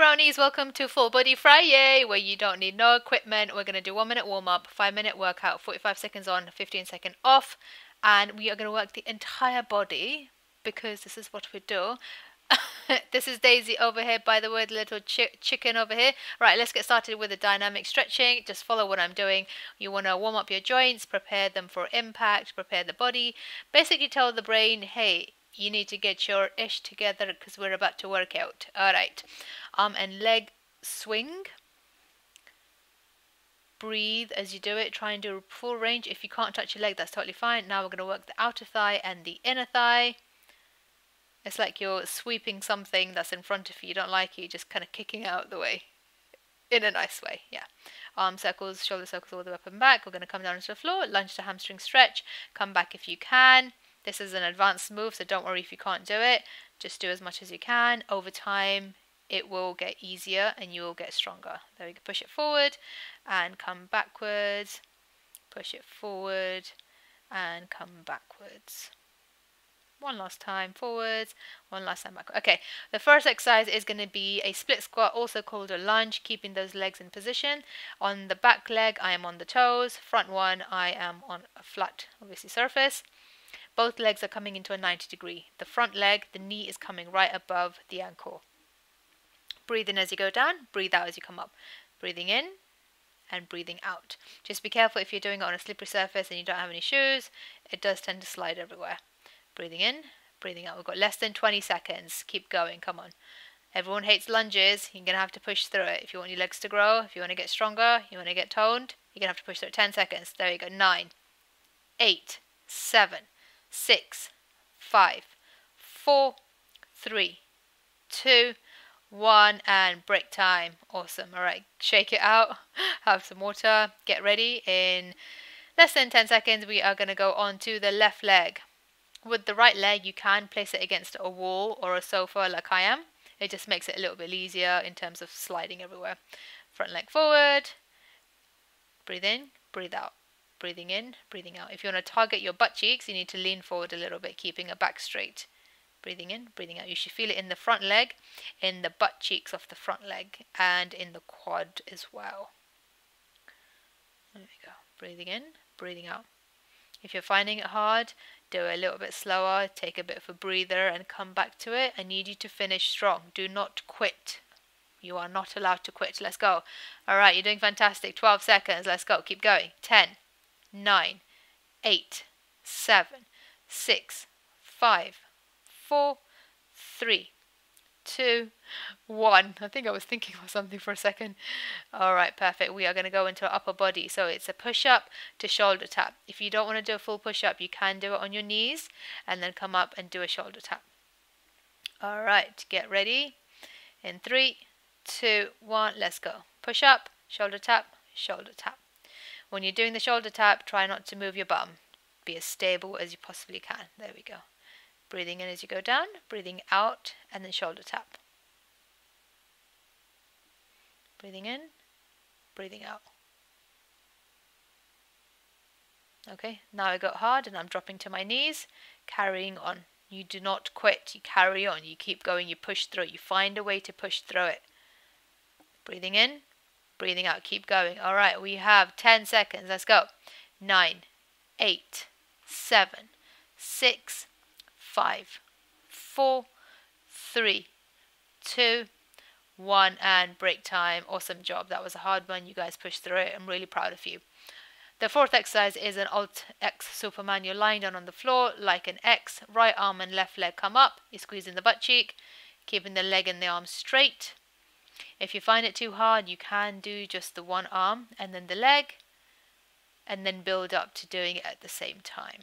brownies, welcome to Full Body Fry-Yay, where you don't need no equipment. We're going to do 1 minute warm up, 5 minute workout, 45 seconds on, 15 seconds off, and we are going to work the entire body because this is what we do. This is Daisy over here, by the way, the little chicken over here. Right, let's get started with the dynamic stretching. Just follow what I'm doing. You want to warm up your joints, prepare them for impact, prepare the body. Basically tell the brain, hey, you need to get your ish together because we're about to work out. All right, arm and leg swing. Breathe as you do it. Try and do a full range. If you can't touch your leg, that's totally fine. Now we're going to work the outer thigh and the inner thigh. It's like you're sweeping something that's in front of you. You don't like it. You're just kind of kicking out the way in a nice way. Yeah. Arm circles, shoulder circles all the way up and back. We're going to come down to the floor. Lunge to hamstring stretch. Come back if you can. This is an advanced move, so don't worry if you can't do it. Just do as much as you can. Over time, it will get easier and you will get stronger. There we go. Push it forward and come backwards. Push it forward and come backwards. One last time forwards, one last time backwards. Okay, the first exercise is going to be a split squat, also called a lunge, keeping those legs in position. On the back leg, I am on the toes. Front one, I am on a flat, obviously, surface. Both legs are coming into a 90 degree. The front leg, the knee is coming right above the ankle. Breathe in as you go down, breathe out as you come up. Breathing in and breathing out. Just be careful if you're doing it on a slippery surface and you don't have any shoes. It does tend to slide everywhere. Breathing in, breathing out. We've got less than 20 seconds. Keep going, come on. Everyone hates lunges. You're going to have to push through it. If you want your legs to grow, if you want to get stronger, you want to get toned, you're going to have to push through it. 10 seconds. There you go. 9, 8, 7, 6, 5, 4, 3, 2, 1, and break time. Awesome. All right, shake it out, have some water, get ready. In less than 10 seconds, we are going to go on to the left leg. With the right leg, you can place it against a wall or a sofa like I am. It just makes it a little bit easier in terms of sliding everywhere. Front leg forward, breathe in, breathe out. Breathing in, breathing out. If you want to target your butt cheeks, you need to lean forward a little bit, keeping your back straight. Breathing in, breathing out. You should feel it in the front leg, in the butt cheeks of the front leg, and in the quad as well. There we go. Breathing in, breathing out. If you're finding it hard, do it a little bit slower, take a bit of a breather and come back to it. I need you to finish strong. Do not quit. You are not allowed to quit. Let's go. All right, you're doing fantastic. 12 seconds. Let's go. Keep going. 10. 9, 8, 7, 6, 5, 4, 3, 2, 1. I think I was thinking of something for a second. All right, perfect. We are going to go into our upper body. So it's a push-up to shoulder tap. If you don't want to do a full push-up, you can do it on your knees and then come up and do a shoulder tap. All right, get ready. In 3, 2, 1, let's go. Push-up, shoulder tap, shoulder tap. When you're doing the shoulder tap, try not to move your bum. Be as stable as you possibly can. There we go. Breathing in as you go down, breathing out, and then shoulder tap. Breathing in, breathing out. Okay, now I got hard and I'm dropping to my knees, carrying on. You do not quit, you carry on, you keep going, you push through it, you find a way to push through it. Breathing in. Breathing out, keep going. All right, we have 10 seconds. Let's go. 9, 8, 7, 6, 5, 4, 3, 2, 1, and break time. Awesome job. That was a hard one. You guys pushed through it. I'm really proud of you. The fourth exercise is an alt X Superman. You're lying down on the floor like an X. Right arm and left leg come up. You're squeezing the butt cheek, keeping the leg and the arm straight. If you find it too hard, you can do just the one arm and then the leg and then build up to doing it at the same time.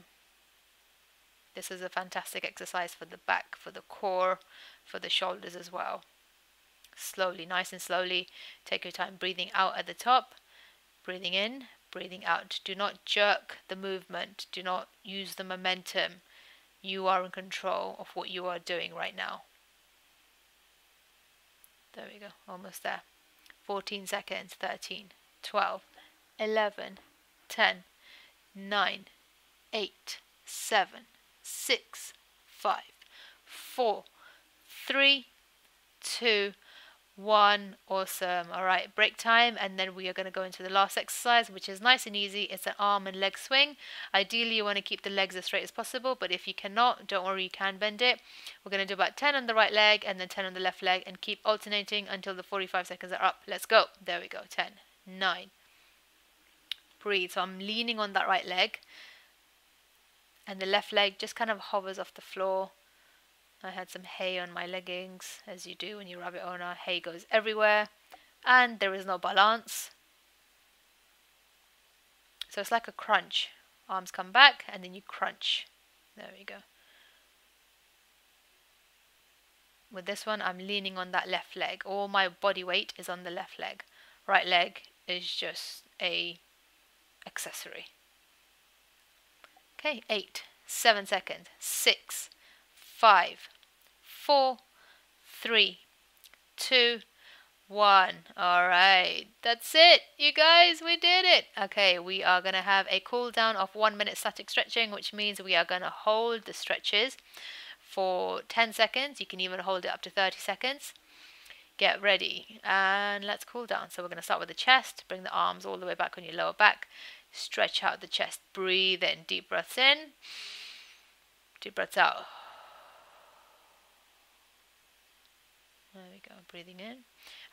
This is a fantastic exercise for the back, for the core, for the shoulders as well. Slowly, nice and slowly, take your time breathing out at the top, breathing in, breathing out. Do not jerk the movement. Do not use the momentum. You are in control of what you are doing right now. There we go, almost there. 14 seconds, 13, 12, 11, 10, 9, 8, 7, 6, 5, 4, 3, 2, One. Awesome. All right, break time, and then we are going to go into the last exercise, which is nice and easy. It's an arm and leg swing. Ideally you want to keep the legs as straight as possible, but if you cannot, don't worry, you can bend it. We're going to do about 10 on the right leg and then 10 on the left leg, and keep alternating until the 45 seconds are up. Let's go. There we go. 10 9. Breathe. So I'm leaning on that right leg, and the left leg just kind of hovers off the floor. I had some hay on my leggings, as you do when you're a rabbit owner. Hay goes everywhere, and there is no balance. So it's like a crunch. Arms come back, and then you crunch. There we go. With this one, I'm leaning on that left leg. All my body weight is on the left leg. Right leg is just a accessory. Okay, 8, 7 seconds, 6, 5, 4, 3, 2, 1. All right, that's it, you guys, we did it. Okay, we are going to have a cool down of 1 minute static stretching, which means we are going to hold the stretches for 10 seconds. You can even hold it up to 30 seconds. Get ready and let's cool down. So we're going to start with the chest. Bring the arms all the way back on your lower back. Stretch out the chest. Breathe in. Deep breaths in. Deep breaths out. There we go, breathing in.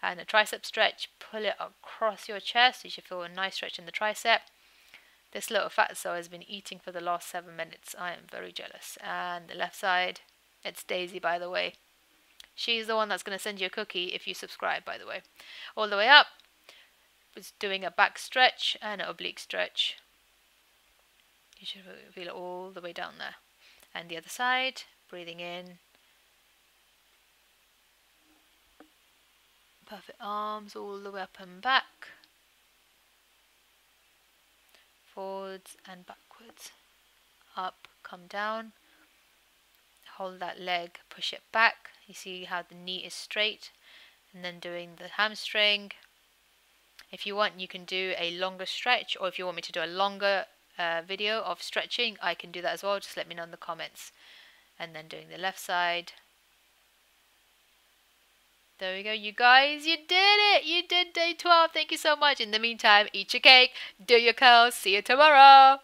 And a tricep stretch, pull it across your chest. You should feel a nice stretch in the tricep. This little fatso has been eating for the last 7 minutes. I am very jealous. And the left side, it's Daisy, by the way. She's the one that's going to send you a cookie if you subscribe, by the way. All the way up, it's doing a back stretch and an oblique stretch. You should feel it all the way down there. And the other side, breathing in. Perfect. Arms all the way up and back, forwards and backwards, up, come down, hold that leg, push it back. You see how the knee is straight, and then doing the hamstring. If you want, you can do a longer stretch, or if you want me to do a longer video of stretching, I can do that as well. Just let me know in the comments. And then doing the left side. There we go, you guys, you did it. You did day 12. Thank you so much. In the meantime, eat your cake, do your curls. See you tomorrow.